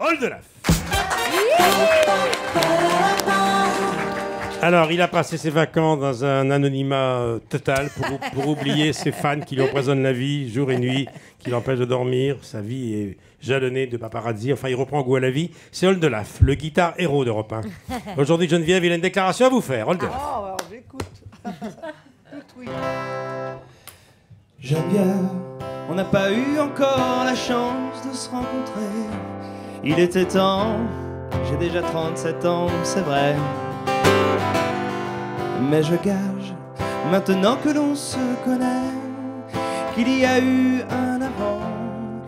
Oldelaf. Alors, il a passé ses vacances dans un anonymat total pour oublier ses fans qui lui empoisonnent la vie jour et nuit, qui l'empêchent de dormir. Sa vie est jalonnée de paparazzi. Enfin, il reprend goût à la vie. C'est Oldelaf, le guitare héros d'Europe 1. Aujourd'hui, Geneviève, il a une déclaration à vous faire. Oldelaf. Oh, alors j'écoute. Tout oui. J'aime bien. On n'a pas eu encore la chance de se rencontrer. Il était temps. J'ai déjà 37 ans, c'est vrai. Mais je gage, maintenant que l'on se connaît, qu'il y a eu un avant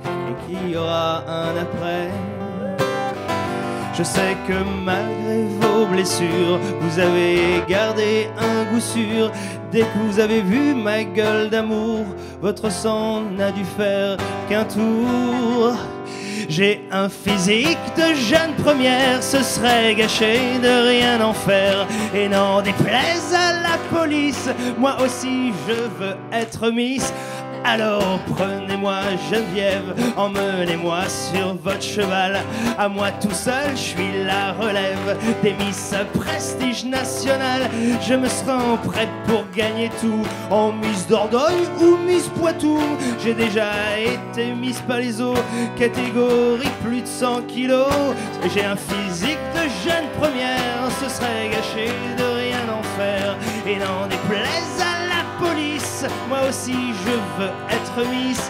et qu'il y aura un après. Je sais que malgré vos blessures, vous avez gardé un goût sûr. Dès que vous avez vu ma gueule d'amour, votre sang n'a dû faire qu'un tour. J'ai un physique de jeune première, ce serait gâché de rien en faire. Et n'en déplaise à la police, moi aussi je veux être Miss. Alors prenez-moi Geneviève, emmenez-moi sur votre cheval. À moi tout seul, je suis la relève des Miss Prestige National. Je me sens prête pour gagner tout, en Miss Dordogne ou Miss Poitou. J'ai déjà été Miss Palaiseau, catégorie plus de 100 kilos. J'ai un physique de jeune première, ce serait gâché de rien en faire. Et n'en déplaise à la police, moi aussi je veux être Miss.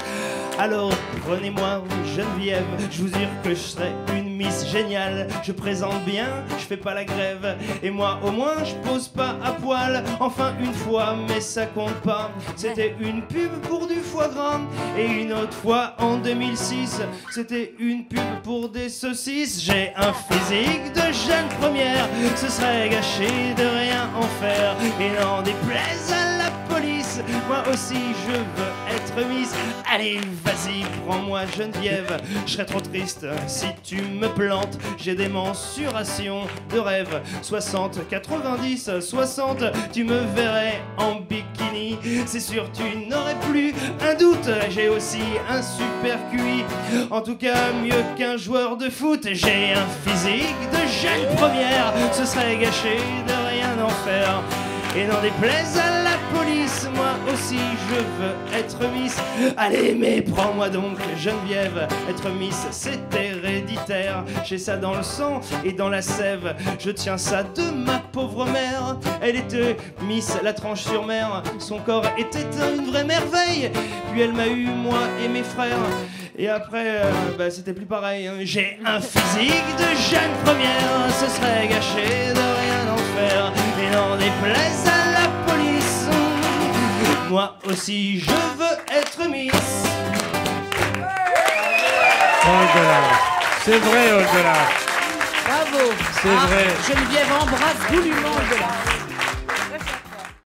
Alors prenez-moi Geneviève, je vous jure que je serai une Miss géniale. Je présente bien, je fais pas la grève, et moi au moins je pose pas à poil. Enfin une fois, mais ça compte pas, c'était une pub pour du foie gras. Et une autre fois en 2006, c'était une pub pour des saucisses. J'ai un physique de jeune première, ce serait gâché de rien en faire. Et n'en déplaise à la police, moi aussi je veux être Miss. Allez, vas-y, prends-moi Geneviève, je serais trop triste si tu me plantes. J'ai des mensurations de rêve, 60, 90, 60, tu me verrais en bikini. C'est sûr, tu n'aurais plus un doute, j'ai aussi un super QI. En tout cas, mieux qu'un joueur de foot, j'ai un physique de jeune première, ce serait gâché de rien en faire. Et n'en déplaise à la police, moi aussi je veux être Miss. Allez, mais prends-moi donc Geneviève, être Miss c'est héréditaire. J'ai ça dans le sang et dans la sève, je tiens ça de ma pauvre mère. Elle était Miss la tranche sur mer, son corps était une vraie merveille. Puis elle m'a eu, moi et mes frères, et après c'était plus pareil, hein. J'ai un physique de jeune première, ce serait gâché de rien en faire. Et n'en déplaise à la police, moi aussi je veux être Miss. Oldelaf, c'est vrai Oldelaf. Bravo. C'est vrai. Geneviève embrasse goulûment Oldelaf.